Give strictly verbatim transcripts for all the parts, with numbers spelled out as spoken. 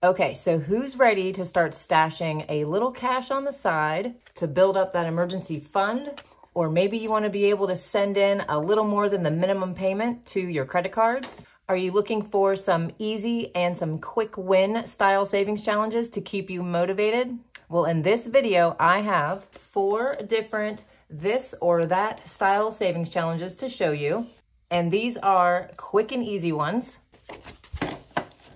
Okay, so who's ready to start stashing a little cash on the side to build up that emergency fund? Or maybe you want to be able to send in a little more than the minimum payment to your credit cards. Are you looking for some easy and some quick win style savings challenges to keep you motivated? Well, in this video, I have four different this or that style savings challenges to show you. And these are quick and easy ones.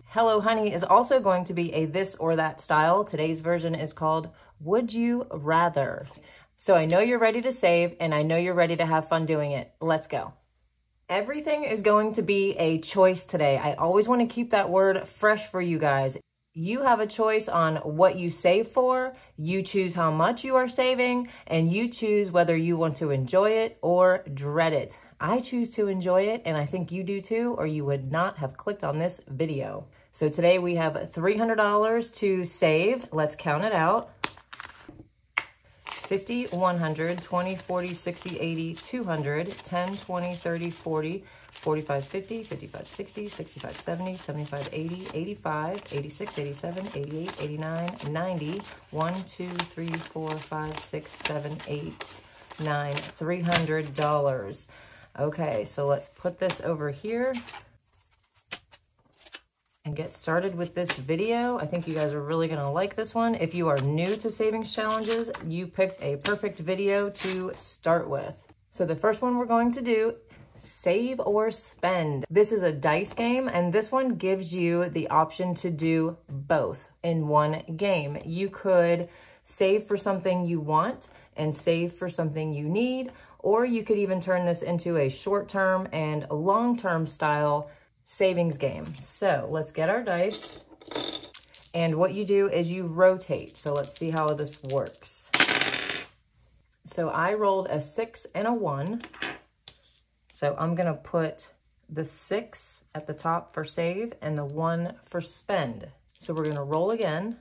Hello Honey is also going to be a this or that style. Today's version is called Would You Rather? So I know you're ready to save and I know you're ready to have fun doing it. Let's go. Everything is going to be a choice today. I always want to keep that word fresh for you guys. You have a choice on what you save for, you choose how much you are saving, and you choose whether you want to enjoy it or dread it. I choose to enjoy it, and I think you do too, or you would not have clicked on this video. So today we have three hundred dollars to save. Let's count it out. fifty, one hundred, twenty, forty, sixty, eighty, two hundred, ten, twenty, thirty, forty, forty-five, fifty, fifty-five, sixty, sixty-five, seventy, seventy-five, eighty, eighty-five, eighty-six, eighty-seven, eighty-eight, eighty-nine, ninety, one, two, three, four, five, six, seven, eight, nine, three hundred dollars. Okay, so let's put this over here and get started with this video. I think you guys are really gonna like this one. If you are new to savings challenges, you picked a perfect video to start with. So the first one we're going to do, save or spend. This is a dice game, and this one gives you the option to do both in one game. You could save for something you want and save for something you need, or you could even turn this into a short-term and long-term style savings game. So let's get our dice, and what you do is you rotate. So let's see how this works. So I rolled a six and a one. So I'm gonna put the six at the top for save and the one for spend. So we're gonna roll again.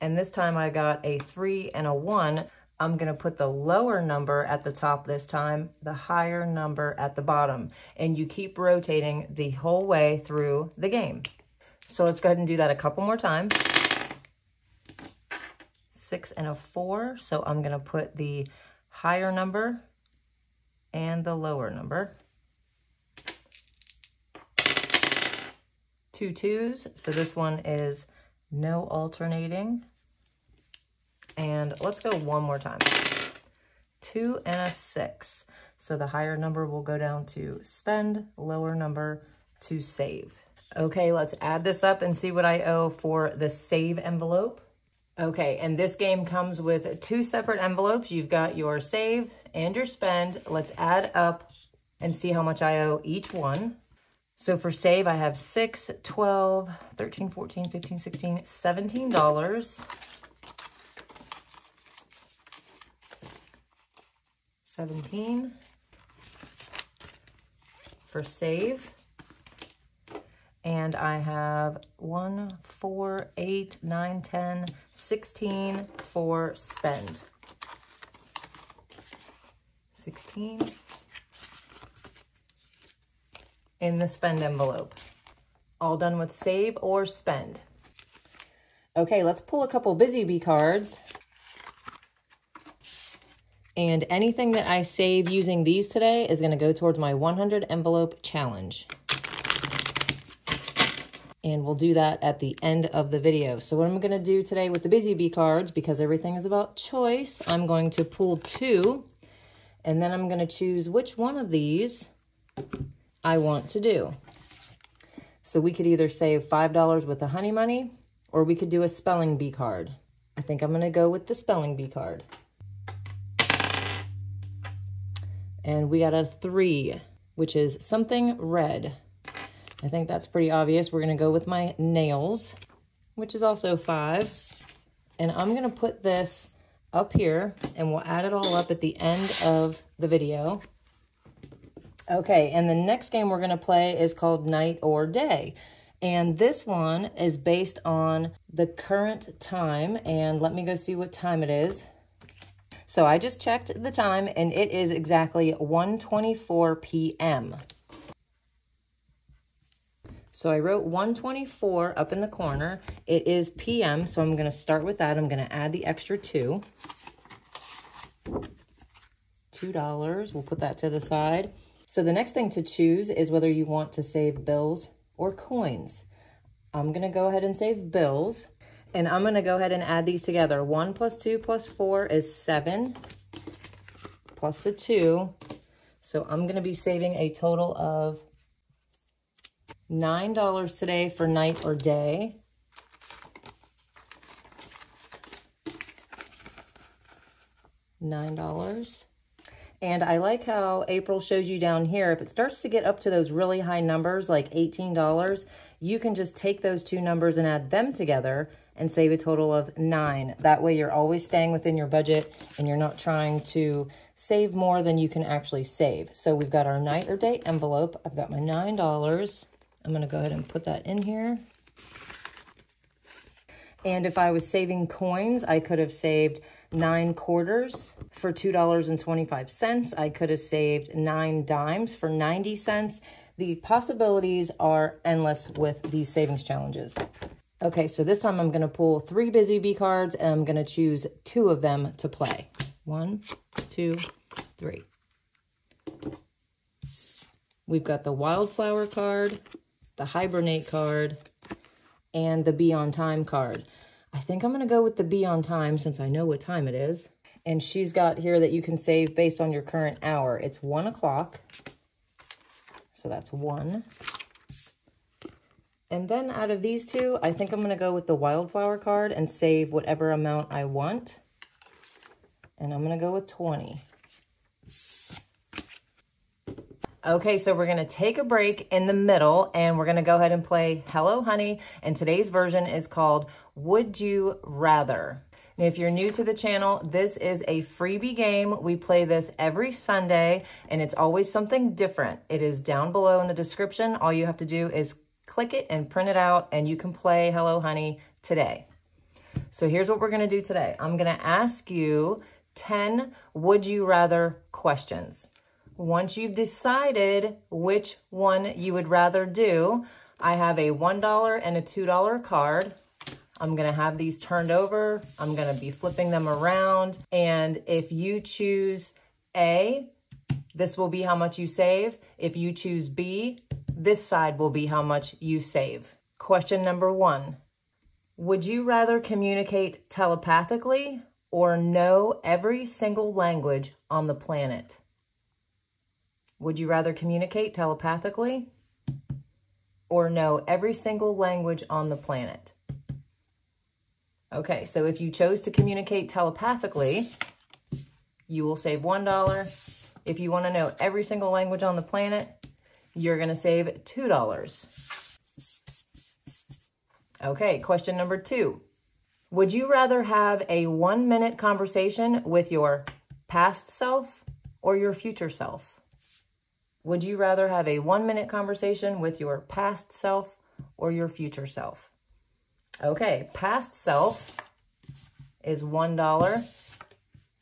And this time I got a three and a one. I'm gonna put the lower number at the top this time, the higher number at the bottom, and you keep rotating the whole way through the game. So let's go ahead and do that a couple more times. Six and a four, so I'm gonna put the higher number and the lower number. Two twos, so this one is no alternating. And let's go one more time. Two and a six. So the higher number will go down to spend, lower number to save. Okay, let's add this up and see what I owe for the save envelope. Okay, and this game comes with two separate envelopes. You've got your save and your spend. Let's add up and see how much I owe each one. So for save, I have six, twelve, thirteen, fourteen, fifteen, sixteen, seventeen dollars. seventeen for save, and I have one, four, eight, nine, ten, sixteen for spend. sixteen in the spend envelope. All done with save or spend. Okay, let's pull a couple Busy Bee cards. And anything that I save using these today is going to go towards my one hundred envelope challenge. And we'll do that at the end of the video. So what I'm going to do today with the Busy Bee cards, because everything is about choice, I'm going to pull two. And then I'm going to choose which one of these I want to do. So we could either save five dollars with the Honey Money, or we could do a Spelling Bee card. I think I'm going to go with the Spelling Bee card. And we got a three, which is something red. I think that's pretty obvious. We're gonna go with my nails, which is also five. And I'm gonna put this up here and we'll add it all up at the end of the video. Okay, and the next game we're gonna play is called Night or Day. And this one is based on the current time. And let me go see what time it is. So I just checked the time, and it is exactly one twenty-four p m So I wrote one twenty-four up in the corner. It is P M, so I'm going to start with that. I'm going to add the extra two. two dollars. We'll put that to the side. So the next thing to choose is whether you want to save bills or coins. I'm going to go ahead and save bills. And I'm going to go ahead and add these together. One plus two plus four is seven, plus the two. So I'm going to be saving a total of nine dollars today for night or day. nine dollars. And I like how April shows you down here, if it starts to get up to those really high numbers, like eighteen dollars, you can just take those two numbers and add them together and save a total of nine. That way you're always staying within your budget and you're not trying to save more than you can actually save. So we've got our night or day envelope. I've got my nine dollars. I'm gonna go ahead and put that in here. And if I was saving coins, I could have saved nine quarters for two dollars and twenty-five cents. I could have saved nine dimes for ninety cents. The possibilities are endless with these savings challenges. Okay, so this time I'm gonna pull three Busy Bee cards and I'm gonna choose two of them to play. One, two, three. We've got the Wildflower card, the Hibernate card, and the Be On Time card. I think I'm gonna go with the Be On Time since I know what time it is. And she's got here that you can save based on your current hour. It's one o'clock, so that's one. And then out of these two, I think I'm gonna go with the Wildflower card and save whatever amount I want. And I'm gonna go with twenty. Okay, so we're gonna take a break in the middle and we're gonna go ahead and play Hello Honey. And today's version is called Would You Rather? Now, if you're new to the channel, this is a freebie game. We play this every Sunday and it's always something different. It is down below in the description. All you have to do is click it and print it out and you can play Hello Honey today. So here's what we're gonna do today. I'm gonna ask you ten would you rather questions. Once you've decided which one you would rather do, I have a one dollar and a two dollar card. I'm gonna have these turned over. I'm gonna be flipping them around. And if you choose A, this will be how much you save. If you choose B, this side will be how much you save. Question number one, would you rather communicate telepathically or know every single language on the planet? Would you rather communicate telepathically or know every single language on the planet? Okay, so if you chose to communicate telepathically, you will save one dollar. If you want to know every single language on the planet, you're going to save two dollars. Okay, question number two. Would you rather have a one-minute conversation with your past self or your future self? Would you rather have a one-minute conversation with your past self or your future self? Okay, past self is one dollar,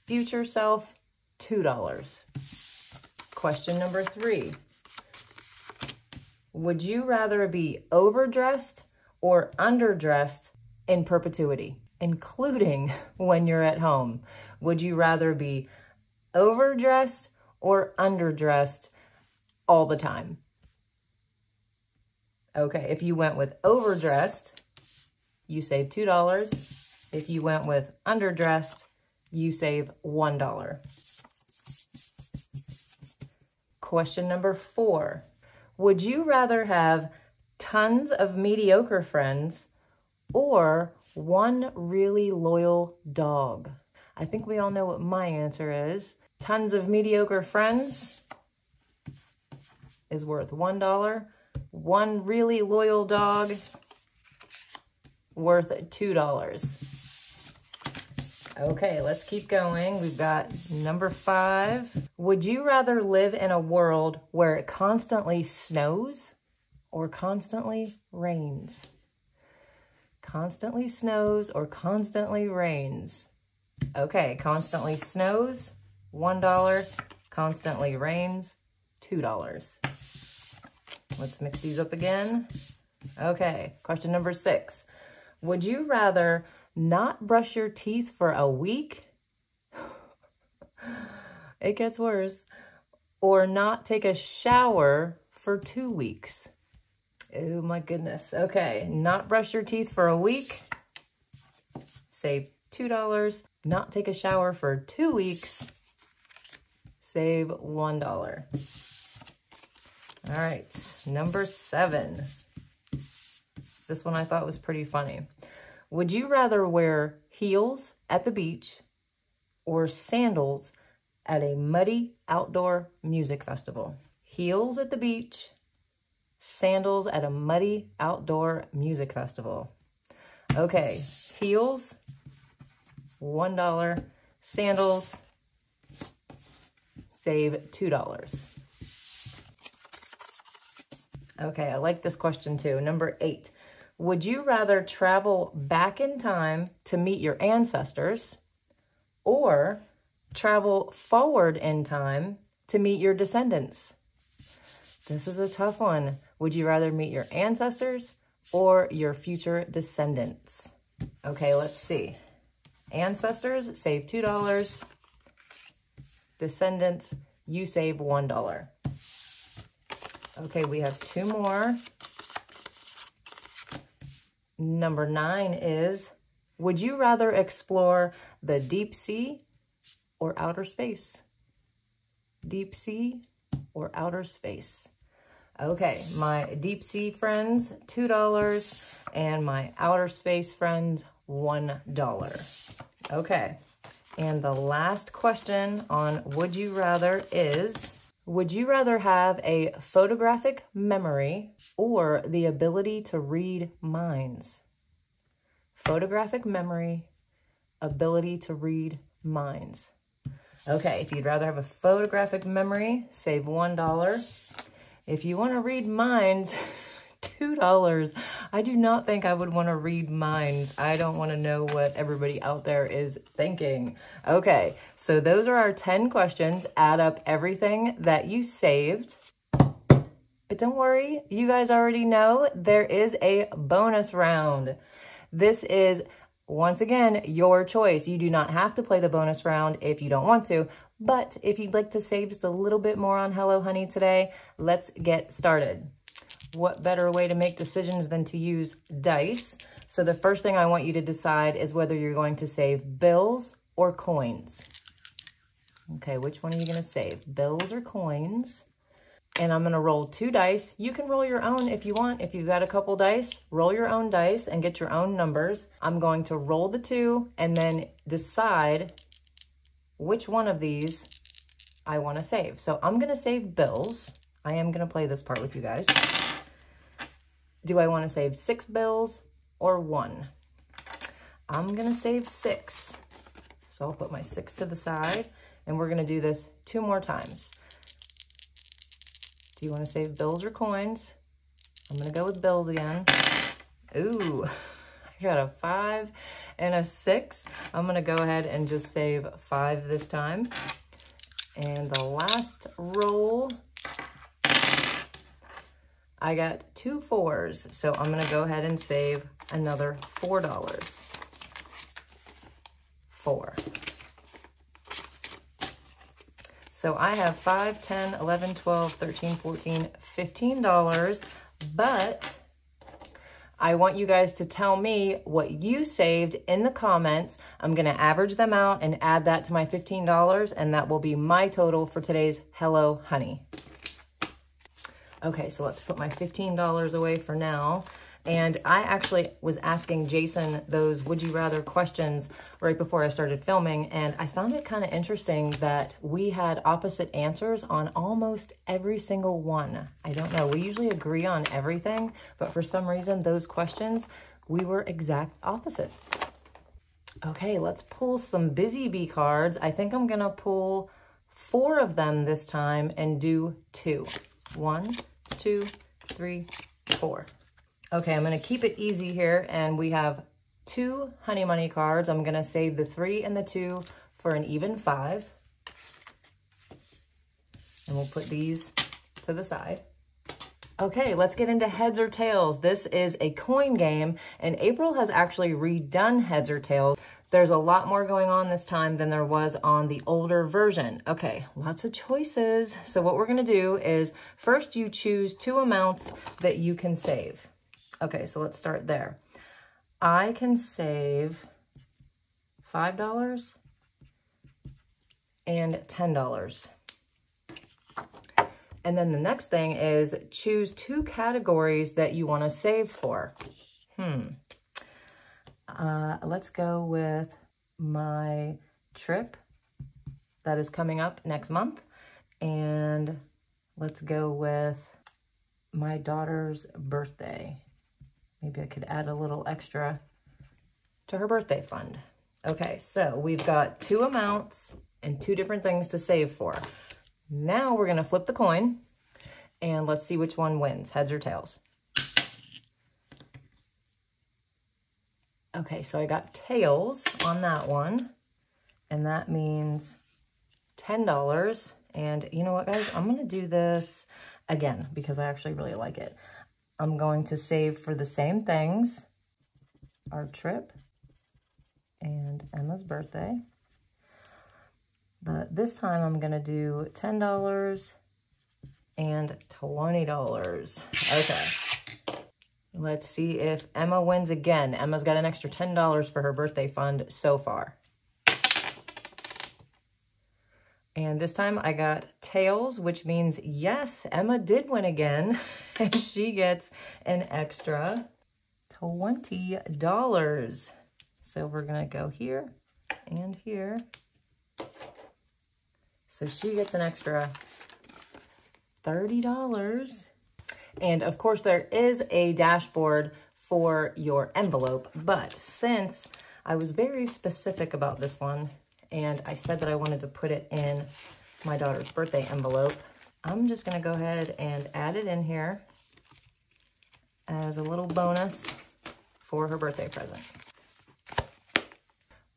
future self, two dollars. Question number three. Would you rather be overdressed or underdressed in perpetuity, including when you're at home? Would you rather be overdressed or underdressed all the time? Okay, if you went with overdressed, you save two dollars. If you went with underdressed, you save one dollar. Question number four. Would you rather have tons of mediocre friends or one really loyal dog? I think we all know what my answer is. Tons of mediocre friends is worth one dollar. One really loyal dog, worth two dollars. Okay, let's keep going. We've got number five. Would you rather live in a world where it constantly snows or constantly rains? Constantly snows or constantly rains? Okay, constantly snows, one dollar. Constantly rains, two dollars. Let's mix these up again. Okay, question number six. Would you rather not brush your teeth for a week? It gets worse. Or not take a shower for two weeks? Oh my goodness. Okay, not brush your teeth for a week. Save two dollars. Not take a shower for two weeks. Save one dollar. All right, number seven. This one I thought was pretty funny. Would you rather wear heels at the beach or sandals at a muddy outdoor music festival? Heels at the beach, sandals at a muddy outdoor music festival. Okay, heels, one dollar, sandals, save two dollars. Okay, I like this question too. Number eight. Would you rather travel back in time to meet your ancestors or travel forward in time to meet your descendants? This is a tough one. Would you rather meet your ancestors or your future descendants? Okay, let's see. Ancestors, save two dollars. Descendants, you save one dollar. Okay, we have two more. Number nine is, would you rather explore the deep sea or outer space? Deep sea or outer space? Okay, my deep sea friends, two dollars, and my outer space friends, one dollar. Okay, and the last question on Would You Rather is, would you rather have a photographic memory or the ability to read minds? Photographic memory, ability to read minds. Okay, if you'd rather have a photographic memory, save one dollar. If you want to read minds, two dollars. I do not think I would want to read minds. I don't want to know what everybody out there is thinking. Okay, so those are our ten questions. Add up everything that you saved. But don't worry, you guys already know there is a bonus round. This is, once again, your choice. You do not have to play the bonus round if you don't want to. But if you'd like to save just a little bit more on Hello Honey today, let's get started. What better way to make decisions than to use dice? So the first thing I want you to decide is whether you're going to save bills or coins. Okay, which one are you going to save? Bills or coins? And I'm going to roll two dice. You can roll your own if you want. If you've got a couple dice, roll your own dice and get your own numbers. I'm going to roll the two and then decide which one of these I want to save. So I'm going to save bills. I am going to play this part with you guys. Do I want to save six bills or one? I'm going to save six. So I'll put my six to the side, and we're going to do this two more times. Do you want to save bills or coins? I'm going to go with bills again. Ooh, I got a five and a six. I'm going to go ahead and just save five this time. And the last roll, I got two fours, so I'm gonna go ahead and save another four dollars. Four. So I have five, ten, eleven, twelve, thirteen, fourteen, fifteen dollars, but I want you guys to tell me what you saved in the comments. I'm gonna average them out and add that to my fifteen dollars, and that will be my total for today's Hello Honey. Okay, so let's put my fifteen dollars away for now. And I actually was asking Jason those would you rather questions right before I started filming, and I found it kind of interesting that we had opposite answers on almost every single one. I don't know, we usually agree on everything, but for some reason those questions, we were exact opposites. Okay, let's pull some Busy Bee cards. I think I'm gonna pull four of them this time and do two. One, two, three, four. Okay, I'm gonna keep it easy here, and we have two Honey Money cards. I'm gonna save the three and the two for an even five. And we'll put these to the side. Okay, let's get into heads or tails. This is a coin game, and April has actually redone heads or tails. There's a lot more going on this time than there was on the older version. Okay, lots of choices. So what we're gonna do is first you choose two amounts that you can save. Okay, so let's start there. I can save five dollars and ten dollars. And then the next thing is choose two categories that you want to save for. Hmm. Uh, let's go with my trip that is coming up next month. And let's go with my daughter's birthday. Maybe I could add a little extra to her birthday fund. Okay, so we've got two amounts and two different things to save for. Now we're gonna flip the coin and let's see which one wins, heads or tails. Okay, so I got tails on that one, and that means ten dollars. And you know what, guys, I'm gonna do this again because I actually really like it. I'm going to save for the same things, our trip and Emma's birthday. But this time I'm gonna do ten dollars and twenty dollars. Okay, let's see if Emma wins again. Emma's got an extra ten dollars for her birthday fund so far. And this time I got tails, which means yes, Emma did win again. And she gets an extra twenty dollars. So we're gonna go here and here. So she gets an extra thirty dollars. And of course there is a dashboard for your envelope, but since I was very specific about this one and I said that I wanted to put it in my daughter's birthday envelope, I'm just gonna go ahead and add it in here as a little bonus for her birthday present.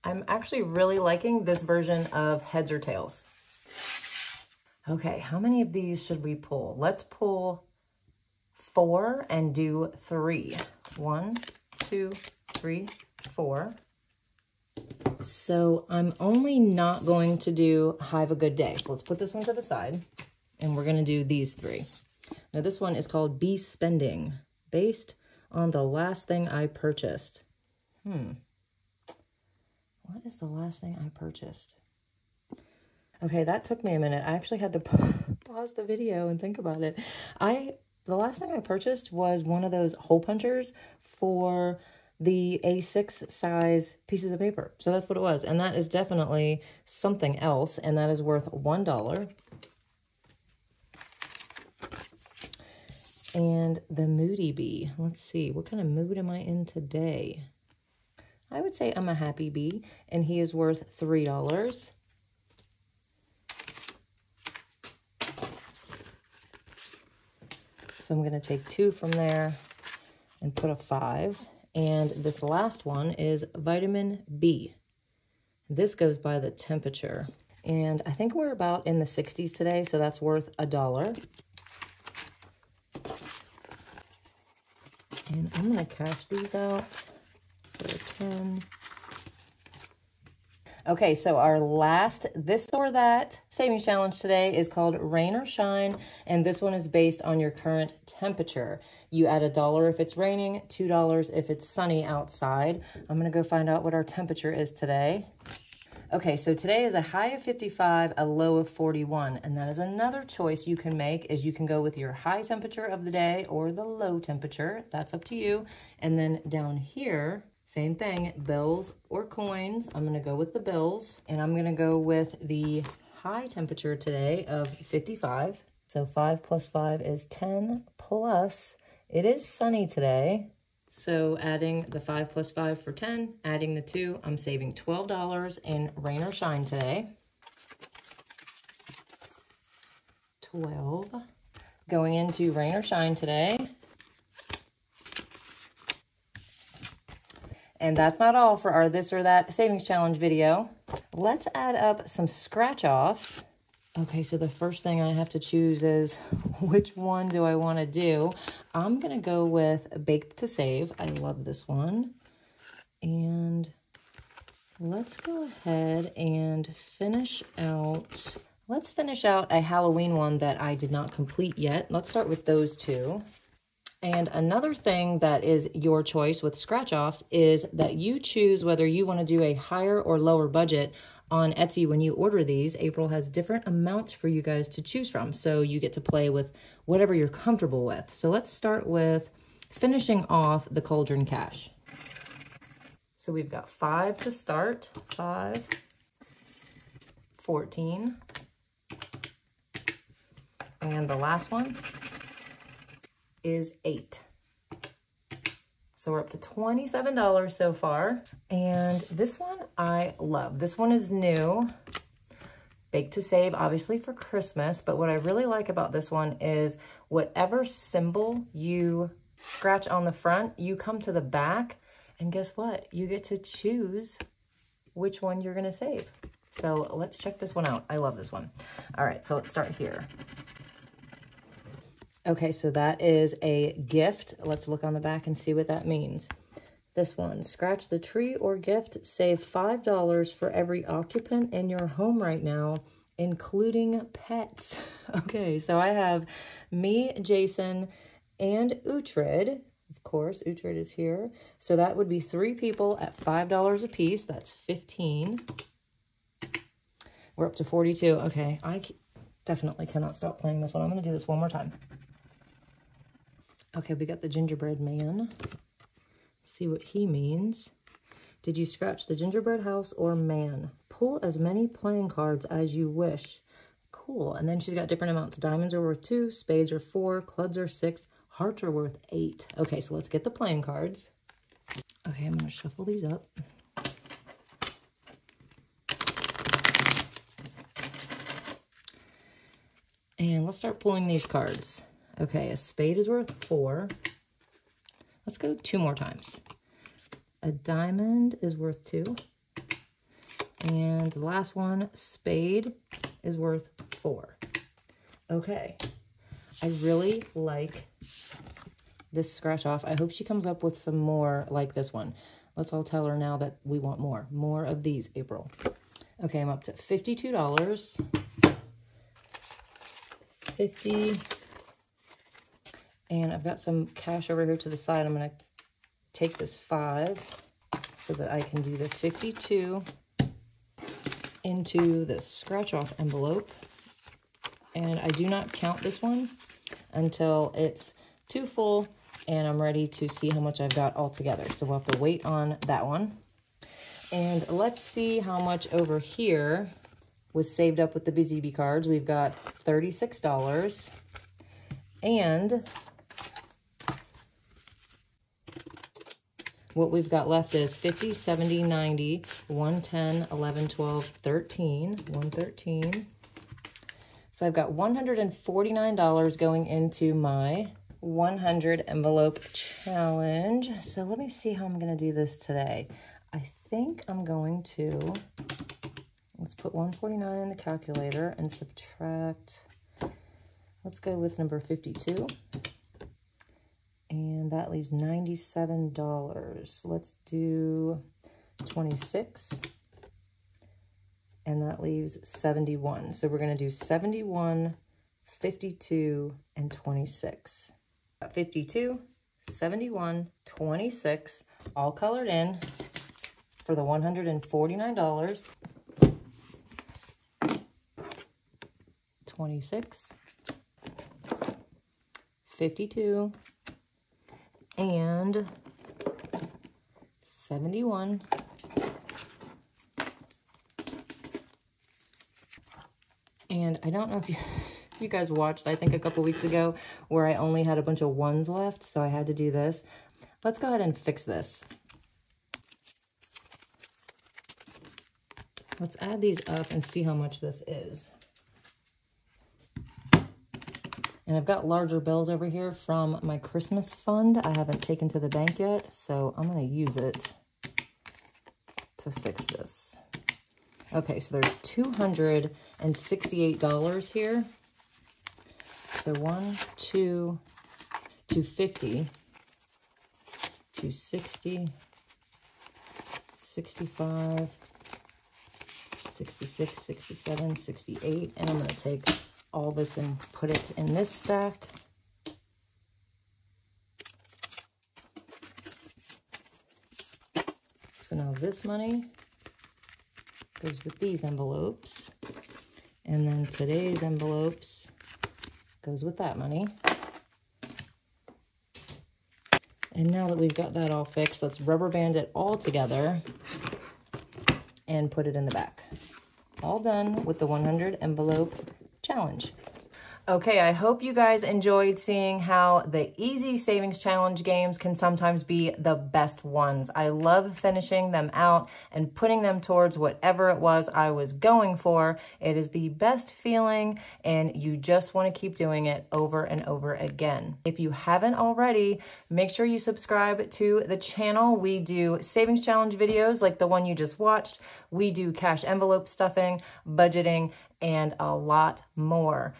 I'm actually really liking this version of heads or tails. Okay, how many of these should we pull? Let's pull four and do three. One, two, three, four. So I'm only not going to do have a good day. So let's put this one to the side and we're gonna do these three. Now this one is called be spending based on the last thing I purchased. Hmm. What is the last thing I purchased? Okay, that took me a minute. I actually had to pause the video and think about it. I the last thing I purchased was one of those hole punchers for the A six size pieces of paper. So that's what it was. And that is definitely something else. And that is worth one dollar. And the Moody Bee. Let's see, what kind of mood am I in today? I would say I'm a happy bee, and he is worth three dollars. So I'm gonna take two from there and put a five. And this last one is vitamin B. This goes by the temperature. And I think we're about in the sixties today, so that's worth a dollar. And I'm gonna cash these out. Okay, so our last this or that savings challenge today is called Rain or Shine, and this one is based on your current temperature. You add a dollar if it's raining, two dollars if it's sunny outside. I'm gonna go find out what our temperature is today. Okay, so today is a high of fifty-five, a low of forty-one, and that is another choice you can make, is you can go with your high temperature of the day or the low temperature, that's up to you. And then down here, same thing, bills or coins. I'm gonna go with the bills, and I'm gonna go with the high temperature today of fifty-five. So five plus five is ten, plus it is sunny today. So adding the five plus five for ten, adding the two, I'm saving twelve dollars in Rain or Shine today. twelve, going into Rain or Shine today. And that's not all for our this or that savings challenge video. Let's add up some scratch offs. Okay, so the first thing I have to choose is which one do I want to do. I'm going to go with Baked to Save. I love this one. And let's go ahead and finish out... Let's finish out a Halloween one that I did not complete yet. Let's start with those two. And another thing that is your choice with scratch-offs is that you choose whether you want to do a higher or lower budget on Etsy when you order these. April has different amounts for you guys to choose from, so you get to play with whatever you're comfortable with. So let's start with finishing off the Cauldron Cache. So we've got five to start, five, fourteen, and the last one is eight. So we're up to twenty-seven dollars so far. And this one I love. This one is new. Baked to Save, obviously for Christmas. But what I really like about this one is whatever symbol you scratch on the front, you come to the back. And guess what? You get to choose which one you're gonna save. So let's check this one out. I love this one. All right, so let's start here. Okay, so that is a gift. Let's look on the back and see what that means. This one, scratch the tree or gift, save five dollars for every occupant in your home right now, including pets. Okay, so I have me, Jason, and Uhtred. Of course, Uhtred is here. So that would be three people at five dollars a piece. That's fifteen. We're up to forty-two. Okay, I definitely cannot stop playing this one. I'm gonna do this one more time. Okay, we got the gingerbread man. Let's see what he means. Did you scratch the gingerbread house or man? Pull as many playing cards as you wish. Cool. And then she's got different amounts. Diamonds are worth two, spades are four, clubs are six, hearts are worth eight. Okay, so let's get the playing cards. Okay, I'm going to shuffle these up. And let's start pulling these cards. Okay, a spade is worth four. Let's go two more times. A diamond is worth two. And the last one, spade, is worth four. Okay. I really like this scratch off. I hope she comes up with some more like this one. Let's all tell her now that we want more. More of these, April. Okay, I'm up to fifty-two dollars. fifty. And I've got some cash over here to the side. I'm going to take this five so that I can do the fifty-two into the scratch-off envelope. And I do not count this one until it's too full and I'm ready to see how much I've got all together. So we'll have to wait on that one. And let's see how much over here was saved up with the Busy Bee cards. We've got thirty-six dollars. And what we've got left is fifty, seventy, ninety, one ten, eleven, twelve, thirteen, one thirteen. So I've got one hundred forty-nine dollars going into my one hundred envelope challenge. So let me see how I'm going to do this today. I think I'm going to, let's put one forty-nine in the calculator and subtract. Let's go with number fifty-two, and that leaves ninety-seven dollars. Let's do twenty-six, and that leaves seventy-one. So we're going to do seventy-one, fifty-two, and twenty-six. fifty-two, seventy-one, twenty-six, all colored in for the one hundred forty-nine dollars. twenty-six. fifty-two, and seventy-one. And I don't know if you, if you guys watched, I think a couple weeks ago, where I only had a bunch of ones left, so I had to do this. Let's go ahead and fix this. Let's add these up and see how much this is. And I've got larger bills over here from my Christmas fund. I haven't taken to the bank yet, so I'm going to use it to fix this. Okay, so there's two hundred sixty-eight dollars here. So one, two, two fifty, two sixty, sixty-five, sixty-six, sixty-seven, sixty-eight, and I'm going to take all this and put it in this stack. So now this money goes with these envelopes, and then today's envelopes goes with that money. And now that we've got that all fixed, let's rubber band it all together and put it in the back. All done with the one hundred envelope challenge. Okay, I hope you guys enjoyed seeing how the easy savings challenge games can sometimes be the best ones. I love finishing them out and putting them towards whatever it was I was going for. It is the best feeling, and you just want to keep doing it over and over again. If you haven't already, make sure you subscribe to the channel. We do savings challenge videos like the one you just watched. We do cash envelope stuffing, budgeting, and a lot more.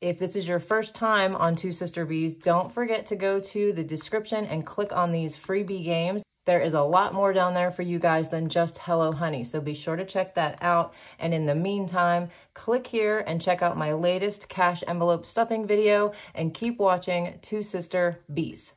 If this is your first time on two Sister Bees, don't forget to go to the description and click on these freebie games. There is a lot more down there for you guys than just Hello Honey, so be sure to check that out. And in the meantime, click here and check out my latest cash envelope stuffing video, and keep watching two Sister Bees.